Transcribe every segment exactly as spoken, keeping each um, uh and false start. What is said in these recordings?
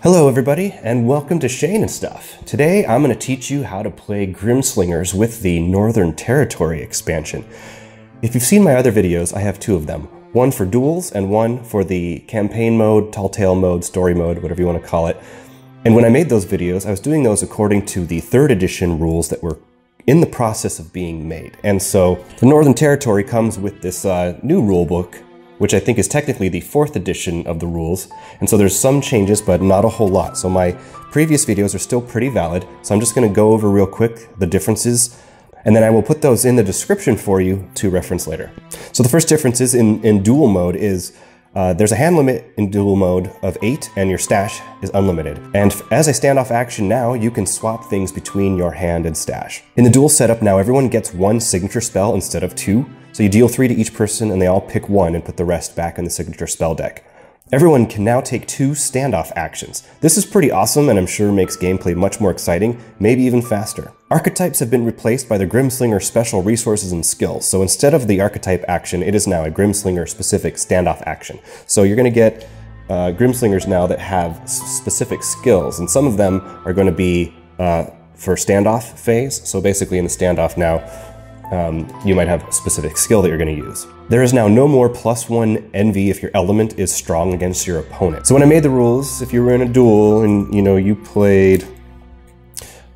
Hello everybody, and welcome to Shane and Stuff. Today I'm going to teach you how to play Grimslingers with the Northern Territory expansion. If you've seen my other videos, I have two of them. One for duels, and one for the campaign mode, tall tale mode, story mode, whatever you want to call it. And when I made those videos, I was doing those according to the third edition rules that were in the process of being made. And so the Northern Territory comes with this uh, new rulebook, which I think is technically the fourth edition of the rules. And so there's some changes, but not a whole lot. So my previous videos are still pretty valid. So I'm just gonna go over real quick the differences, and then I will put those in the description for you to reference later. So the first difference is in, in dual mode is uh, there's a hand limit in dual mode of eight, and your stash is unlimited. And as a standoff action now, you can swap things between your hand and stash. In the dual setup now, everyone gets one signature spell instead of two. So you deal three to each person, and they all pick one and put the rest back in the signature spell deck. Everyone can now take two standoff actions. This is pretty awesome, and I'm sure makes gameplay much more exciting, maybe even faster. Archetypes have been replaced by the Grimslinger special resources and skills, so instead of the archetype action, it is now a Grimslinger-specific standoff action. So you're going to get uh, Grimslingers now that have specific skills, and some of them are going to be uh, for standoff phase, so basically in the standoff now, Um, you might have a specific skill that you're going to use. There is now no more plus one envy if your element is strong against your opponent. So when I made the rules, if you were in a duel and you know you played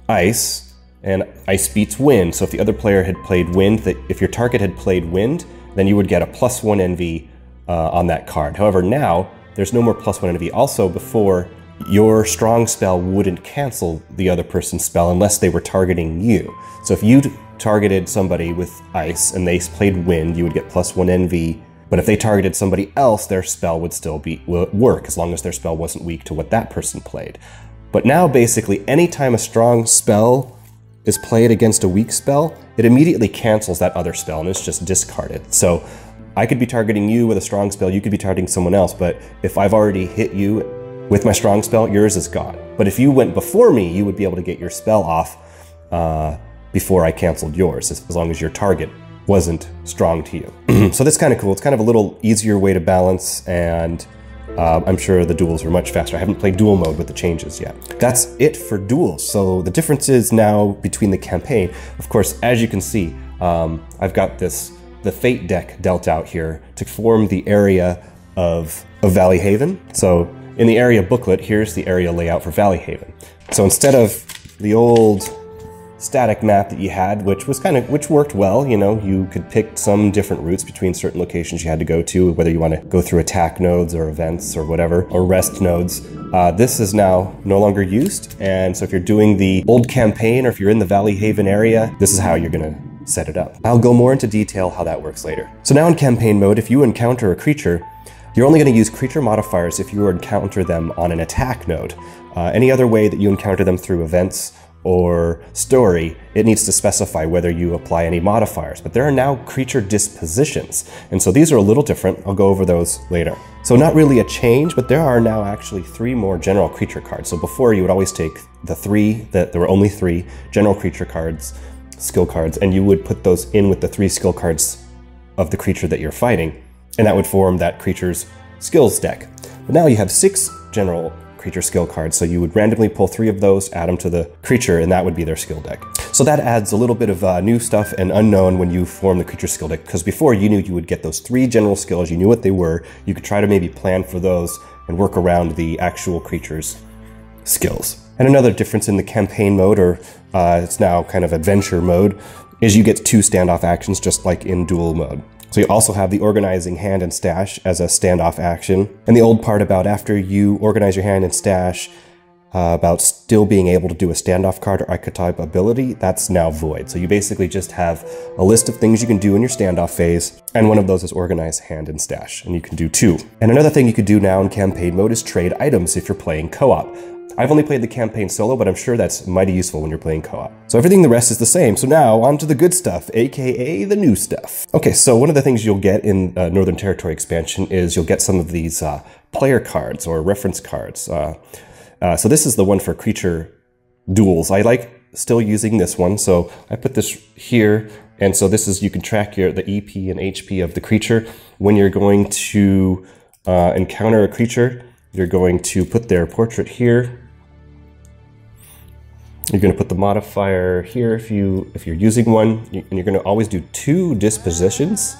ice, and ice beats wind, so if the other player had played wind, that if your target had played wind, then you would get a plus one envy uh, on that card. However, now there's no more plus one envy. Also, before, your strong spell wouldn't cancel the other person's spell unless they were targeting you. So if you targeted somebody with ice and they played wind, you would get plus one envy. But if they targeted somebody else, their spell would still be work as long as their spell wasn't weak to what that person played. But now basically anytime a strong spell is played against a weak spell, it immediately cancels that other spell and it's just discarded. So I could be targeting you with a strong spell, you could be targeting someone else, but if I've already hit you with my strong spell, yours is gone. But if you went before me, you would be able to get your spell off uh, before I canceled yours, as long as your target wasn't strong to you. So that's kind of cool. It's kind of a little easier way to balance, and uh, I'm sure the duels were much faster. I haven't played duel mode with the changes yet. That's it for duels. So the differences now between the campaign, of course, as you can see, um, I've got this the Fate deck dealt out here to form the area of, of Valley Haven. So in the area booklet, here's the area layout for Valley Haven. So instead of the old static map that you had, which was kind of, which worked well, you know, you could pick some different routes between certain locations you had to go to, whether you want to go through attack nodes or events or whatever, or rest nodes. Uh, this is now no longer used, and so if you're doing the old campaign or if you're in the Valley Haven area, this is how you're going to set it up. I'll go more into detail how that works later. So now in campaign mode, if you encounter a creature, you're only going to use creature modifiers if you encounter them on an attack node. Uh, any other way that you encounter them through events or story, it needs to specify whether you apply any modifiers. But there are now creature dispositions, and so these are a little different. I'll go over those later. So not really a change, but there are now actually three more general creature cards. So before you would always take the three, that there were only three general creature cards, skill cards, and you would put those in with the three skill cards of the creature that you're fighting. And that would form that creature's skills deck. But now you have six general creature skill cards, so you would randomly pull three of those, add them to the creature, and that would be their skill deck. So that adds a little bit of uh, new stuff and unknown when you form the creature skill deck, because before you knew you would get those three general skills, you knew what they were, you could try to maybe plan for those and work around the actual creature's skills. And another difference in the campaign mode, or uh, it's now kind of adventure mode, is you get two standoff actions just like in duel mode. So you also have the organizing hand and stash as a standoff action. And the old part about after you organize your hand and stash, uh, about still being able to do a standoff card or archetype ability, that's now void. So you basically just have a list of things you can do in your standoff phase, and one of those is organize hand and stash, and you can do two. And another thing you could do now in campaign mode is trade items if you're playing co-op. I've only played the campaign solo, but I'm sure that's mighty useful when you're playing co-op. So everything the rest is the same. So now on to the good stuff, aka the new stuff. Okay, so one of the things you'll get in uh, Northern Territory expansion is you'll get some of these uh, player cards or reference cards. Uh, uh, so this is the one for creature duels. I like still using this one, so I put this here, and so this is, you can track your the E P and H P of the creature when you're going to uh, encounter a creature. You're going to put their portrait here. You're going to put the modifier here if, you, if you're using one. And you're going to always do two dispositions.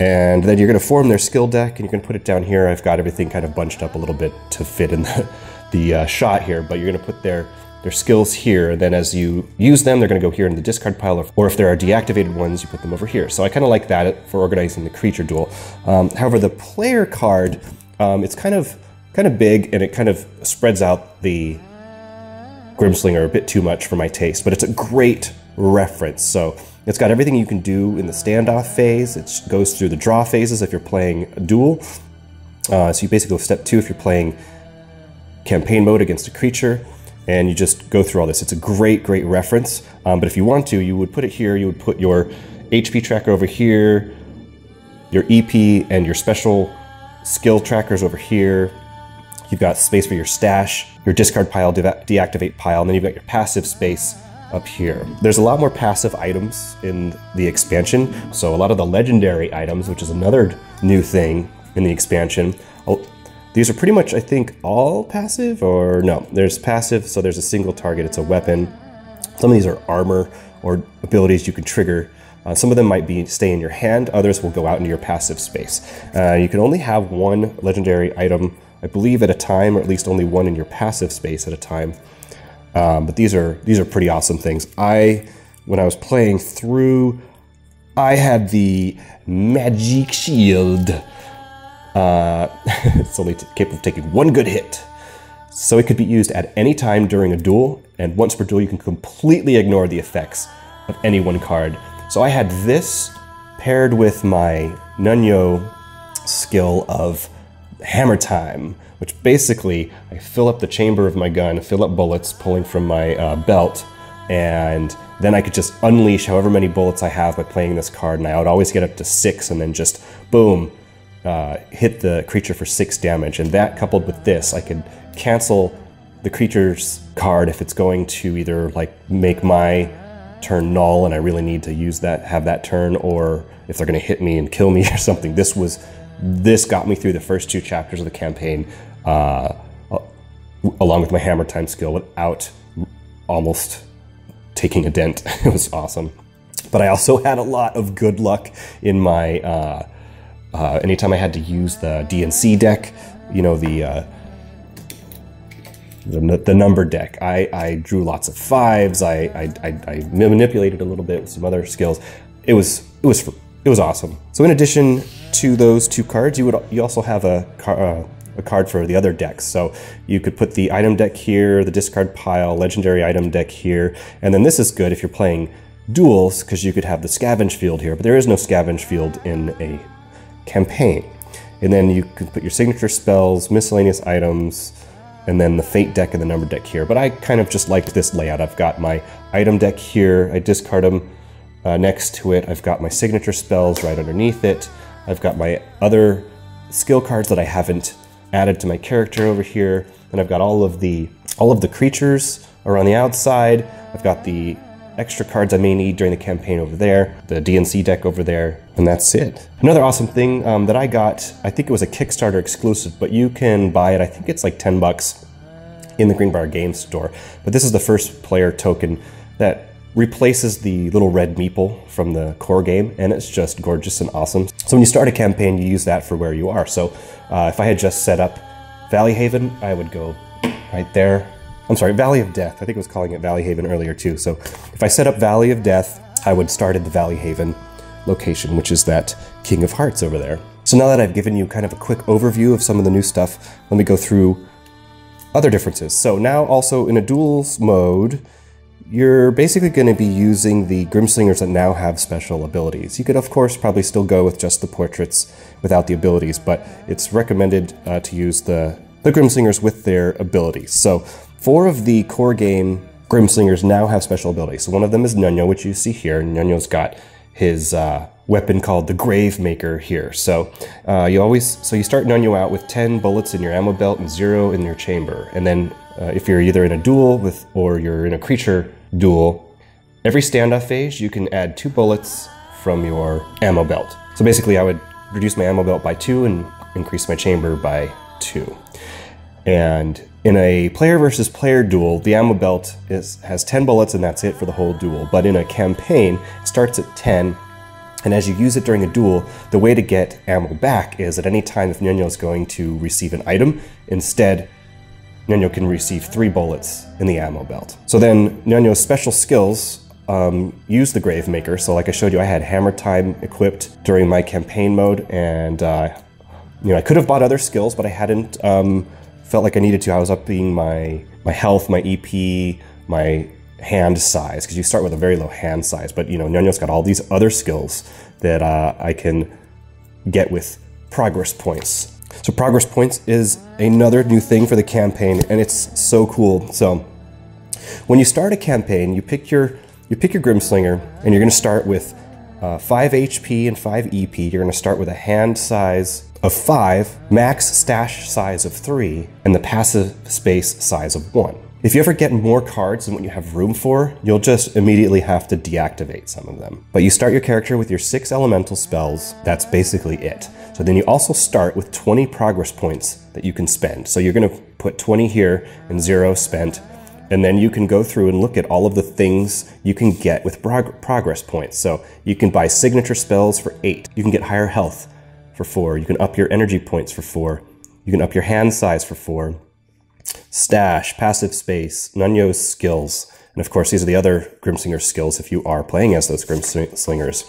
And then you're going to form their skill deck, and you're going to put it down here. I've got everything kind of bunched up a little bit to fit in the, the uh, shot here. But you're going to put their, their skills here. And then as you use them, they're going to go here in the discard pile. Or, or if there are deactivated ones, you put them over here. So I kind of like that for organizing the creature duel. Um, however, the player card, um, it's kind of, kind of big, and it kind of spreads out the Grimslinger a bit too much for my taste. But it's a great reference. So it's got everything you can do in the standoff phase. It goes through the draw phases if you're playing a duel. Uh, so you basically go step two if you're playing campaign mode against a creature, and you just go through all this. It's a great, great reference. Um, but if you want to, you would put it here. You would put your H P tracker over here, your E P and your special skill trackers over here. You've got space for your stash, your discard pile, de deactivate pile, and then you've got your passive space up here. There's a lot more passive items in the expansion, so a lot of the legendary items, which is another new thing in the expansion. I'll, these are pretty much, I think, all passive, or no, there's passive, so there's a single target, it's a weapon. Some of these are armor or abilities you can trigger. Uh, some of them might be stay in your hand, others will go out into your passive space. Uh, you can only have one legendary item, I believe, at a time, or at least only one in your passive space at a time. Um, but these are these are pretty awesome things. I, when I was playing through, I had the magic shield. Uh, it's only capable of taking one good hit, so it could be used at any time during a duel. And once per duel, you can completely ignore the effects of any one card. So I had this paired with my Nunyo skill of Hammer Time, which basically I fill up the chamber of my gun, fill up bullets pulling from my uh, belt, and then I could just unleash however many bullets I have by playing this card, and I would always get up to six and then just boom, uh, hit the creature for six damage. And that, coupled with this, I could cancel the creature's card if it's going to either like make my turn null and I really need to use that, have that turn, or if they're going to hit me and kill me or something. This was This got me through the first two chapters of the campaign, uh, along with my Hammer Time skill, without almost taking a dent. It was awesome. But I also had a lot of good luck in my, uh, uh, anytime I had to use the D and C deck, you know, the, uh, the, the number deck. I, I drew lots of fives, I, I, I, I manipulated a little bit with some other skills. It was, it was, it was awesome. So in addition to those two cards, you would you also have a, car, uh, a card for the other decks. So you could put the item deck here, the discard pile, legendary item deck here, and then this is good if you're playing duels, because you could have the scavenge field here, but there is no scavenge field in a campaign. And then you could put your signature spells, miscellaneous items, and then the fate deck and the number deck here. But I kind of just liked this layout. I've got my item deck here, I discard them uh, next to it, I've got my signature spells right underneath it, I've got my other skill cards that I haven't added to my character over here, and I've got all of the all of the creatures are on the outside. I've got the extra cards I may need during the campaign over there, the D and C deck over there, and that's it. Another awesome thing um, that I got, I think it was a Kickstarter exclusive, but you can buy it, I think it's like ten bucks in the Greenbrier Games store. But this is the first player token that replaces the little red meeple from the core game, and it's just gorgeous and awesome. So when you start a campaign, you use that for where you are. So uh, if I had just set up Valley Haven, I would go right there. I'm sorry, Valley of Death. I think I was calling it Valley Haven earlier too. So if I set up Valley of Death, I would start at the Valley Haven location, which is that King of Hearts over there. So now that I've given you kind of a quick overview of some of the new stuff, let me go through other differences. So now also in a duels mode, you're basically going to be using the Grimslingers that now have special abilities. You could, of course, probably still go with just the portraits without the abilities, but it's recommended uh, to use the, the Grimslingers with their abilities. So four of the core game Grimslingers now have special abilities. So one of them is Nunyo, which you see here. Nunyo's got his uh, weapon called the Grave Maker here. So uh, you always, so you start Nunyo out with ten bullets in your ammo belt and zero in your chamber, and then Uh, if you're either in a duel with or you're in a creature duel, every standoff phase you can add two bullets from your ammo belt. So basically I would reduce my ammo belt by two and increase my chamber by two. And in a player versus player duel, the ammo belt is, has ten bullets and that's it for the whole duel. But in a campaign, it starts at ten, and as you use it during a duel, the way to get ammo back is at any time if Nunyo is going to receive an item, instead Nunyo can receive three bullets in the ammo belt. So then Nunyo's special skills um, use the Grave Maker. So like I showed you, I had Hammer Time equipped during my campaign mode, and uh, you know, I could have bought other skills, but I hadn't um, felt like I needed to. I was upping my my health, my E P, my hand size, because you start with a very low hand size, but you know, Nunyo's got all these other skills that uh, I can get with progress points. So progress points is another new thing for the campaign, and it's so cool. So when you start a campaign, you pick your you pick your Grimslinger, and you're going to start with uh, five H P and five E P. You're going to start with a hand size of five, max stash size of three, and the passive space size of one. If you ever get more cards than what you have room for, you'll just immediately have to deactivate some of them. But you start your character with your six elemental spells. That's basically it. So then you also start with twenty progress points that you can spend. So you're going to put twenty here and zero spent, and then you can go through and look at all of the things you can get with prog progress points. So you can buy signature spells for eight. You can get higher health for four. You can up your energy points for four. You can up your hand size for four. Stash, passive space, Nunyo's skills, and of course these are the other Grimslinger skills if you are playing as those Grimslingers.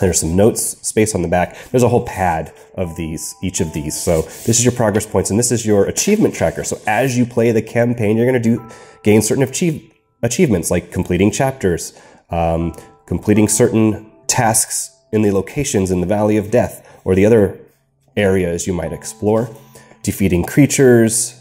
There's some notes, space on the back. There's a whole pad of these, each of these. So this is your progress points, and this is your achievement tracker. So as you play the campaign, you're going to do gain certain achieve, achievements, like completing chapters, um, completing certain tasks in the locations in the Valley of Death, or the other areas you might explore, defeating creatures,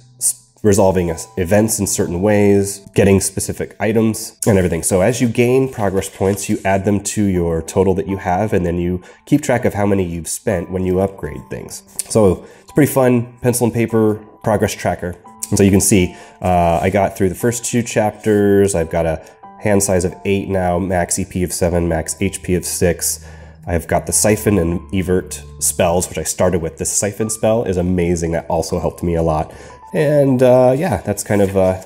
resolving events in certain ways, getting specific items, and everything. So as you gain progress points, you add them to your total that you have, and then you keep track of how many you've spent when you upgrade things. So it's pretty fun, pencil and paper progress tracker. And so you can see uh, I got through the first two chapters. I've got a hand size of eight now, max E P of seven, max H P of six. I've got the Siphon and Evert spells, which I started with. This Siphon spell is amazing. That also helped me a lot. And uh, yeah, that's kind of uh,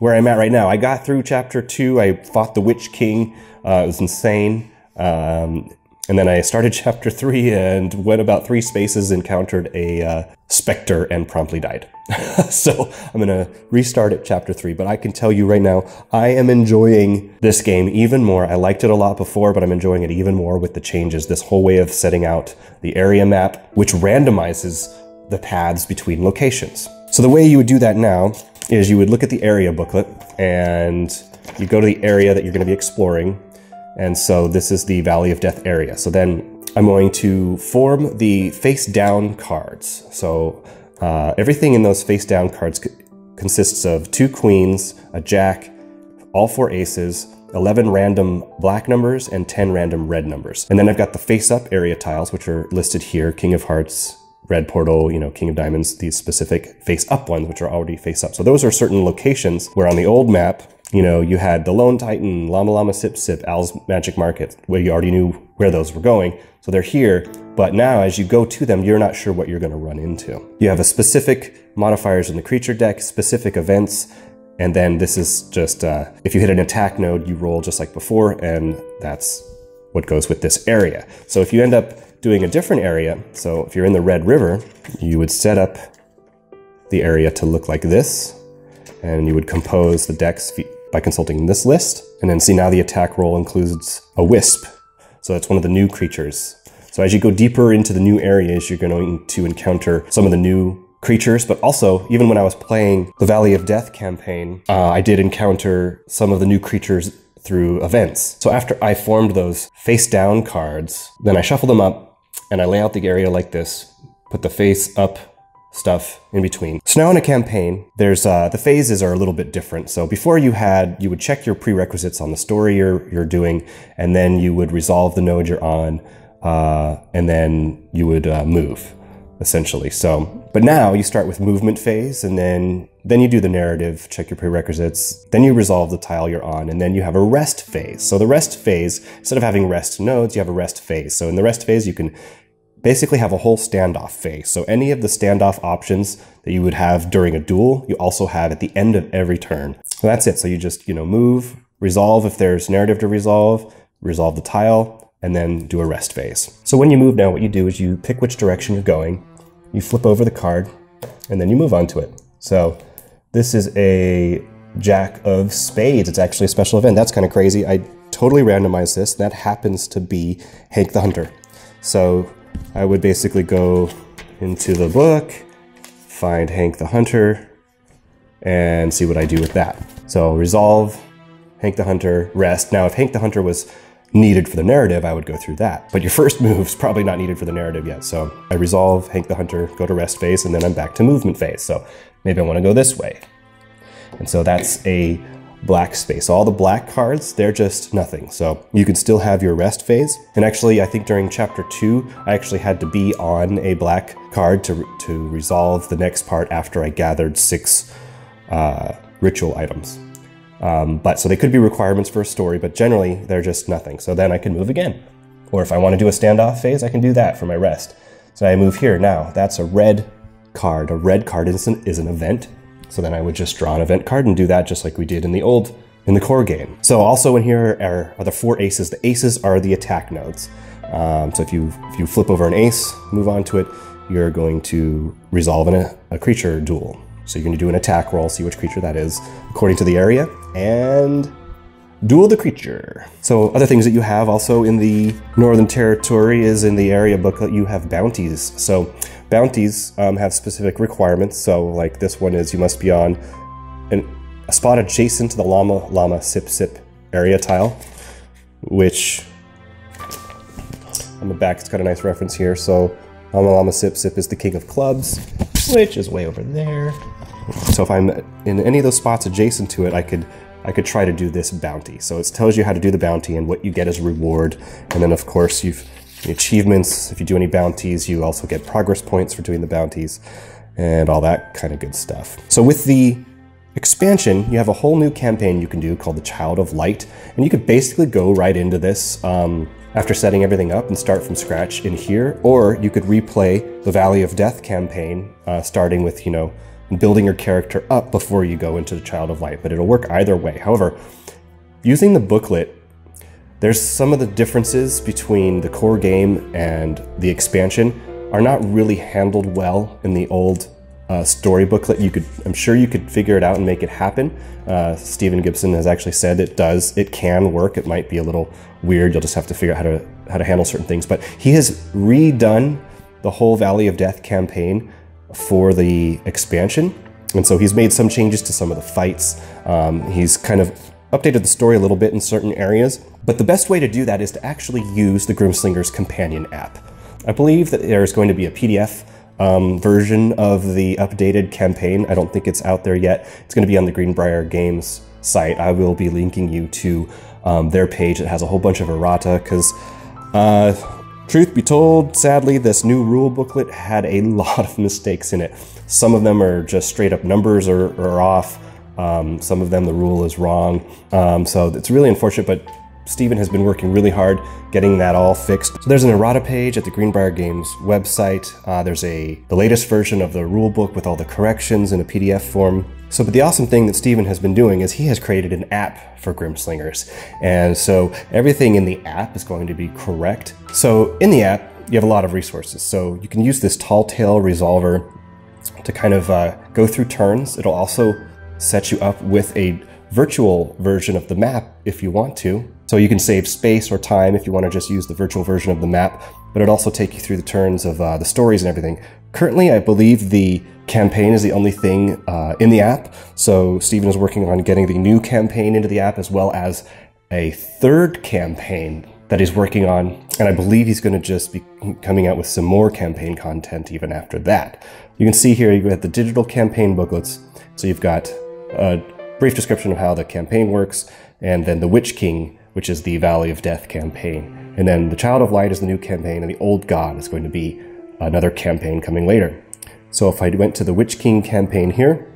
where I'm at right now. I got through chapter two. I fought the Witch King. Uh, it was insane. Um, and then I started chapter three and went about three spaces, encountered a uh, specter, and promptly died. So I'm going to restart at chapter three. But I can tell you right now, I am enjoying this game even more. I liked it a lot before, but I'm enjoying it even more with the changes. This whole way of setting out the area map, which randomizes the paths between locations. So the way you would do that now is you would look at the area booklet and you go to the area that you're going to be exploring. And so this is the Valley of Death area. So then I'm going to form the face down cards. So uh, everything in those face down cards consists of two queens, a jack, all four aces, eleven random black numbers, and ten random red numbers. And then I've got the face up area tiles, which are listed here: King of Hearts, Red Portal, you know, King of Diamonds, these specific face-up ones, which are already face-up. So those are certain locations where on the old map, you know, you had the Lone Titan, Llama Llama Sip Sip, Al's Magic Market, where you already knew where those were going. So they're here, but now as you go to them, you're not sure what you're going to run into. You have a specific modifiers in the creature deck, specific events, and then this is just, uh, if you hit an attack node, you roll just like before, and that's what goes with this area. So if you end up doing a different area, so if you're in the Red River, you would set up the area to look like this, and you would compose the decks by consulting this list. And then see, now the attack roll includes a wisp, so that's one of the new creatures. So as you go deeper into the new areas, you're going to encounter some of the new creatures, but also, even when I was playing the Valley of Death campaign, uh, I did encounter some of the new creatures through events. So after I formed those face down cards, then I shuffle them up and I lay out the area like this, put the face up stuff in between. So now in a campaign, there's uh, the phases are a little bit different. So before you had, you would check your prerequisites on the story you're, you're doing, and then you would resolve the node you're on, uh, and then you would uh, move, essentially. So, but now you start with movement phase, and then Then you do the narrative, check your prerequisites, then you resolve the tile you're on, and then you have a rest phase. So the rest phase, instead of having rest nodes, you have a rest phase. So in the rest phase, you can basically have a whole standoff phase. So any of the standoff options that you would have during a duel, you also have at the end of every turn. So that's it. So you just, you know, move, resolve if there's narrative to resolve, resolve the tile, and then do a rest phase. So when you move now, what you do is you pick which direction you're going, you flip over the card, and then you move on to it. So this is a Jack of Spades. It's actually a special event. That's kind of crazy. I totally randomized this. That happens to be Hank the Hunter. So I would basically go into the book, find Hank the Hunter, and see what I do with that. So resolve, Hank the Hunter, rest. Now if Hank the Hunter was needed for the narrative, I would go through that. But your first move's probably not needed for the narrative yet. So I resolve, Hank the Hunter, go to rest phase, and then I'm back to movement phase. So maybe I want to go this way. And so that's a black space. All the black cards, they're just nothing. So you can still have your rest phase. And actually, I think during chapter two, I actually had to be on a black card to, to resolve the next part after I gathered six uh, ritual items. Um, but so they could be requirements for a story, but generally they're just nothing. So then I can move again. Or if I want to do a standoff phase, I can do that for my rest. So I move here now. That's a red card. A red card is an, is an event. So then I would just draw an event card and do that just like we did in the old, in the core game. So also in here are, are the four aces. The aces are the attack nodes. Um, so if you, if you flip over an ace, move on to it, you're going to resolve an, a creature duel. So you're going to do an attack roll, see which creature that is according to the area, and duel the creature. So other things that you have also in the Northern Territory is in the area booklet you have bounties. So bounties um, have specific requirements. So like this one is you must be on an, a spot adjacent to the Llama Llama Sip Sip area tile, which on the back it's got a nice reference here. So Llama Llama Sip Sip is the king of clubs, which is way over there. So if I'm in any of those spots adjacent to it, I could I could try to do this bounty. So it tells you how to do the bounty and what you get as a reward. And then of course you've the achievements. If you do any bounties, you also get progress points for doing the bounties and all that kind of good stuff. So with the expansion, you have a whole new campaign you can do called the Child of Light. And you could basically go right into this um, after setting everything up and start from scratch in here. Or you could replay the Valley of Death campaign, uh, starting with, you know, building your character up before you go into the Child of Light, but it'll work either way. However, using the booklet, there's some of the differences between the core game and the expansion are not really handled well in the old uh, story booklet. You could, I'm sure you could figure it out and make it happen. Uh, Stephen Gibson has actually said it does, it can work. It might be a little weird. You'll just have to figure out how to, how to handle certain things, but he has redone the whole Valley of Death campaign for the expansion. And so he's made some changes to some of the fights. Um, he's kind of updated the story a little bit in certain areas, but the best way to do that is to actually use the Grimslingers companion app. I believe that there's going to be a P D F um, version of the updated campaign. I don't think it's out there yet. It's going to be on the Greenbrier Games site. I will be linking you to um, their page. It has a whole bunch of errata because uh, truth be told, sadly, this new rule booklet had a lot of mistakes in it. Some of them are just straight up numbers are, are off. Um, some of them the rule is wrong. Um, so it's really unfortunate, but Stephen has been working really hard getting that all fixed. So there's an errata page at the Greenbrier Games website. Uh, there's a the latest version of the rule book with all the corrections in a P D F form. So, but the awesome thing that Stephen has been doing is he has created an app for Grimslingers. And so everything in the app is going to be correct. So in the app, you have a lot of resources. So you can use this tall tale resolver to kind of uh, go through turns. It'll also set you up with a virtual version of the map if you want to. So you can save space or time if you want to just use the virtual version of the map, but it'll also take you through the turns of uh, the stories and everything. Currently, I believe the campaign is the only thing uh, in the app. So Stephen is working on getting the new campaign into the app as well as a third campaign that he's working on. And I believe he's going to just be coming out with some more campaign content even after that. You can see here you have the digital campaign booklets. So you've got a brief description of how the campaign works, and then the Witch King, which is the Valley of Death campaign. And then the Child of Light is the new campaign, and the Old God is going to be another campaign coming later. So if I went to the Witch King campaign here,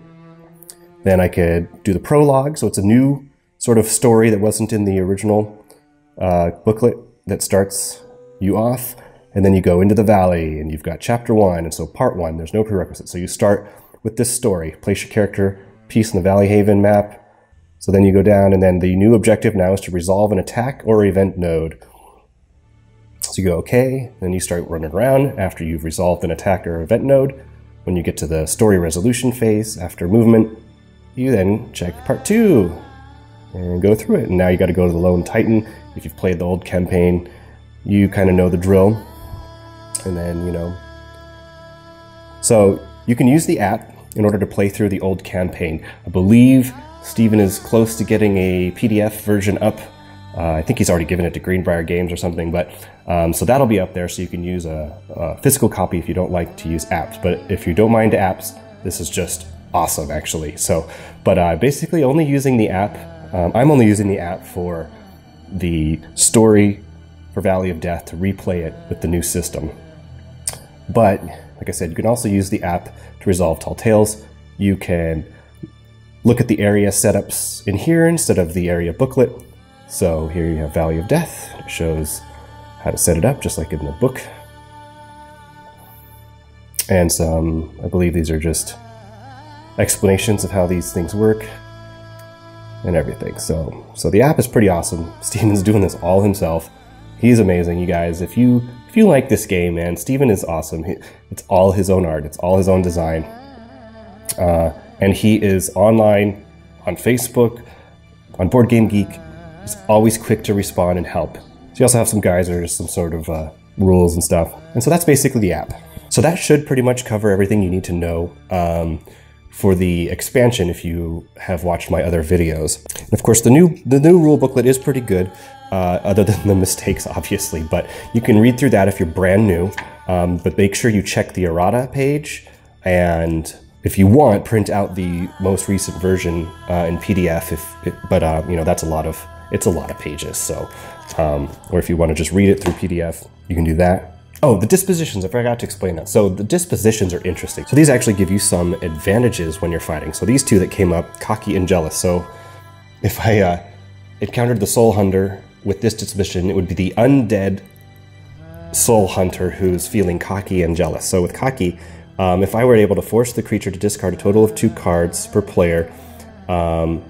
then I could do the prologue. So it's a new sort of story that wasn't in the original uh, booklet that starts you off. and then you go into the valley, and you've got chapter one, and so part one, there's no prerequisite. So you start with this story, place your character, piece in the Valley Haven map. So then you go down, and then the new objective now is to resolve an attack or event node. So you go, okay, then you start running around after you've resolved an attack or event node. When you get to the story resolution phase, after movement, you then check part two and go through it. And now you got to go to the Lone Titan. If you've played the old campaign, you kind of know the drill. And then, you know, so you can use the app in order to play through the old campaign. I believe Stephen is close to getting a P D F version up. Uh, I think he's already given it to Greenbrier Games or something, but um, so that'll be up there, so you can use a, a physical copy if you don't like to use apps. But if you don't mind apps, this is just awesome, actually. So, but uh, basically only using the app. Um, I'm only using the app for the story for Valley of Death to replay it with the new system. But like I said, you can also use the app to resolve tall tales. You can look at the area setups in here instead of the area booklet. So here you have Valley of Death. It shows how to set it up, just like in the book. And some, I believe these are just explanations of how these things work and everything. So, so the app is pretty awesome. Stephen's doing this all himself. He's amazing, you guys. If you if you like this game, man, Stephen is awesome. He, it's all his own art. It's all his own design. Uh, and he is online, on Facebook, on BoardGameGeek. He's always quick to respond and help. So you also have some guys that are just some sort of uh, rules and stuff. And so that's basically the app. So that should pretty much cover everything you need to know um, for the expansion if you have watched my other videos. And of course, the new, the new rule booklet is pretty good. Uh, other than the mistakes, obviously, but you can read through that if you're brand new, um, but make sure you check the errata page, and if you want, print out the most recent version uh, in P D F, if it, but uh, you know, that's a lot of, it's a lot of pages, so, um, or if you want to just read it through P D F, you can do that. Oh, the dispositions, I forgot to explain that. So the dispositions are interesting. So these actually give you some advantages when you're fighting. So these two that came up, cocky and jealous. So if I uh, encountered the Soul Hunter with this disposition, it would be the undead soul hunter who's feeling cocky and jealous. So with cocky, um, if I were able to force the creature to discard a total of two cards per player, um,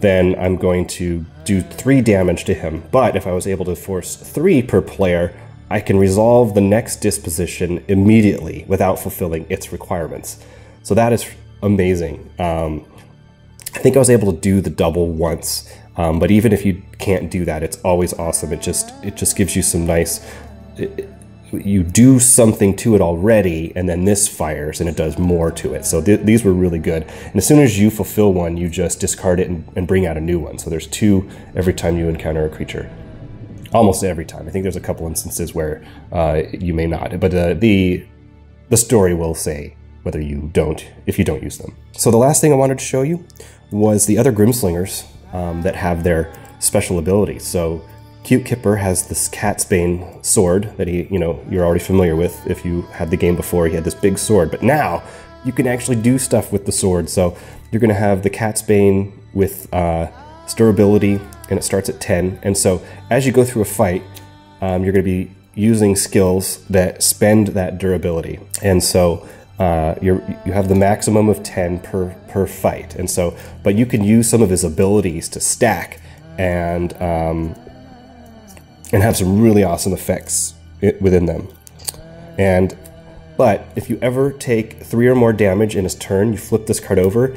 then I'm going to do three damage to him. But if I was able to force three per player, I can resolve the next disposition immediately without fulfilling its requirements. So that is amazing. Um, I think I was able to do the double once. Um, but even if you can't do that, it's always awesome. It just it just gives you some nice, it, it, you do something to it already, and then this fires and it does more to it. So th these were really good. And as soon as you fulfill one, you just discard it and, and bring out a new one. So there's two every time you encounter a creature. Almost every time. I think there's a couple instances where uh, you may not, but uh, the the story will say whether you don't, if you don't use them. So the last thing I wanted to show you was the other Grimslingers Um, that have their special abilities. So Cute Kipper has this Cat's Bane sword that he, you know, you're already familiar with if you had the game before. He had this big sword, but now you can actually do stuff with the sword. So you're going to have the Cat's Bane with uh, durability, and it starts at ten. And so as you go through a fight, um, you're going to be using skills that spend that durability. And so Uh, you're, you have the maximum of ten per, per fight, and so, but you can use some of his abilities to stack and um, and have some really awesome effects within them. And but if you ever take three or more damage in his turn, you flip this card over,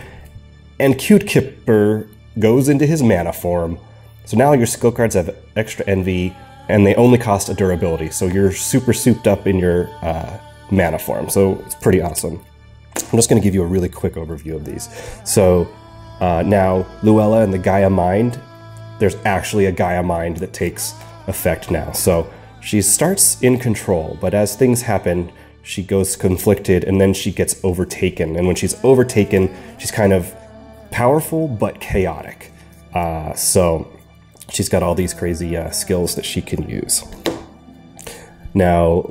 and Cute Kipper goes into his mana form. So now your skill cards have extra N V, and they only cost a durability. So you're super souped up in your Uh, mana form, so it's pretty awesome. I'm just going to give you a really quick overview of these. So uh, now Luella and the Gaia Mind, there's actually a Gaia Mind that takes effect now. So she starts in control, but as things happen, she goes conflicted, and then she gets overtaken. And when she's overtaken, she's kind of powerful but chaotic. Uh, so she's got all these crazy uh, skills that she can use. Now,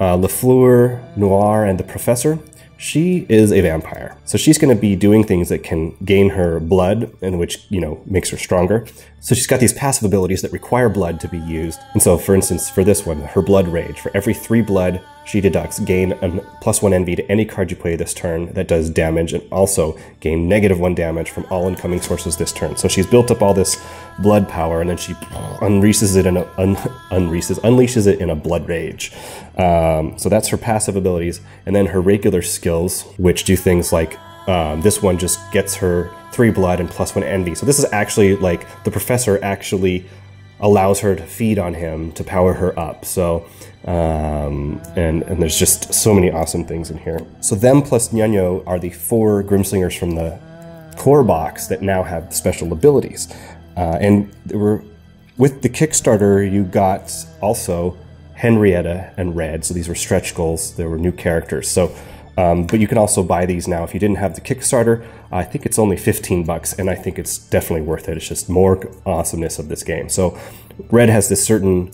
Uh, Le Fleur Noir and the Professor, she is a vampire. So she's going to be doing things that can gain her blood, and which, you know, makes her stronger. So she's got these passive abilities that require blood to be used. And so, for instance, for this one, her Blood Rage. For every three blood she deducts, gain a plus one envy to any card you play this turn that does damage, and also gain negative one damage from all incoming sources this turn. So she's built up all this blood power, and then she unleashes it in a, un, unleashes, unleashes it in a Blood Rage. Um, so that's her passive abilities. And then her regular skills, which do things like um, this one just gets her three blood and plus one envy. So this is actually like the Professor actually allows her to feed on him to power her up. So um, and and there's just so many awesome things in here. So them plus Nunyo are the four Grimslingers from the core box that now have special abilities. Uh, and we're, with the Kickstarter, you got also Henrietta and Red. So these were stretch goals. There were new characters. So. Um, but you can also buy these now. If you didn't have the Kickstarter, I think it's only fifteen bucks, and I think it's definitely worth it. It's just more awesomeness of this game. So Red has this certain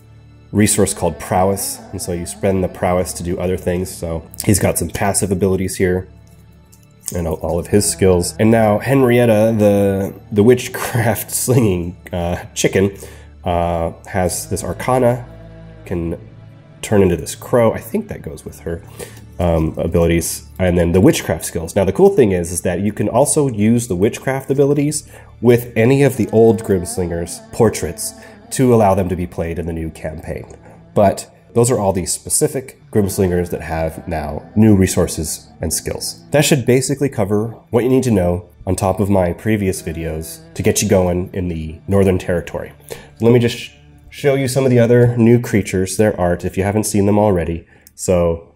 resource called Prowess, and so you spend the Prowess to do other things. So he's got some passive abilities here, and all of his skills. And now Henrietta, the, the witchcraft slinging uh, chicken, uh, has this Arcana, can turn into this crow. I think that goes with her. Um, abilities, and then the witchcraft skills. Now the cool thing is, is that you can also use the witchcraft abilities with any of the old Grimslingers portraits to allow them to be played in the new campaign. But those are all these specific Grimslingers that have now new resources and skills. That should basically cover what you need to know on top of my previous videos to get you going in the Northern Territory. Let me just show you some of the other new creatures, their art, if you haven't seen them already. So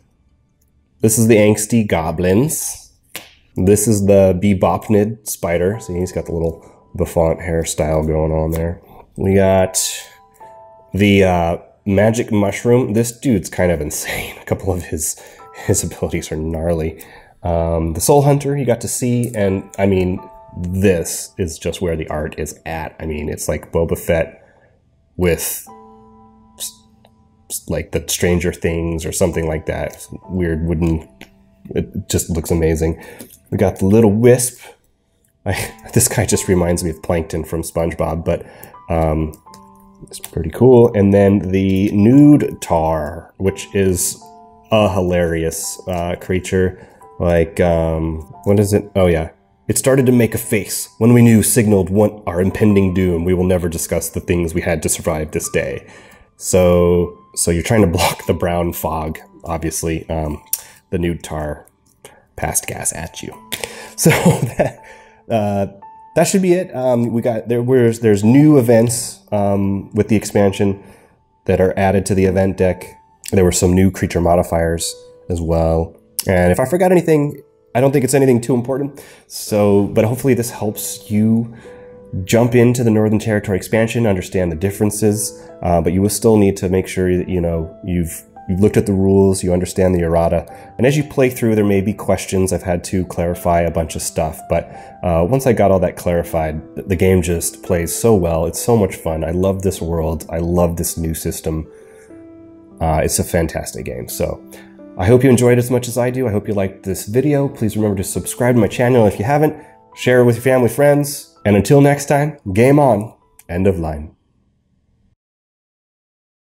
this is the Angsty Goblins. This is the Bebopnid Spider. See, he's got the little bouffant hairstyle going on there. We got the uh, Magic Mushroom. This dude's kind of insane. A couple of his, his abilities are gnarly. Um, the Soul Hunter you got to see, and I mean, this is just where the art is at. I mean, it's like Boba Fett with like the Stranger Things or something like that. Weird wooden, it just looks amazing. We got the little wisp. I, this guy just reminds me of Plankton from SpongeBob, but um, it's pretty cool. And then the Nude Tar, which is a hilarious uh, creature. Like, um, what is it? Oh yeah. It started to make a face when we knew signaled one, our impending doom. We will never discuss the things we had to survive this day. So, so you're trying to block the brown fog, obviously. Um, the Nude Tar passed gas at you. So that, uh, that should be it. Um, we got there. Where's there's new events um, with the expansion that are added to the event deck. There were some new creature modifiers as well. And if I forgot anything, I don't think it's anything too important. So, but hopefully this helps you jump into the Northern Territory expansion, understand the differences, uh, but you will still need to make sure that, you know, you've, you've looked at the rules, you understand the errata. And as you play through, there may be questions. I've had to clarify a bunch of stuff, but uh, once I got all that clarified, the game just plays so well. It's so much fun. I love this world. I love this new system. Uh, it's a fantastic game. So I hope you enjoyed it as much as I do. I hope you liked this video. Please remember to subscribe to my channel if you haven't. Share it with your family, friends. And until next time, game on, end of line.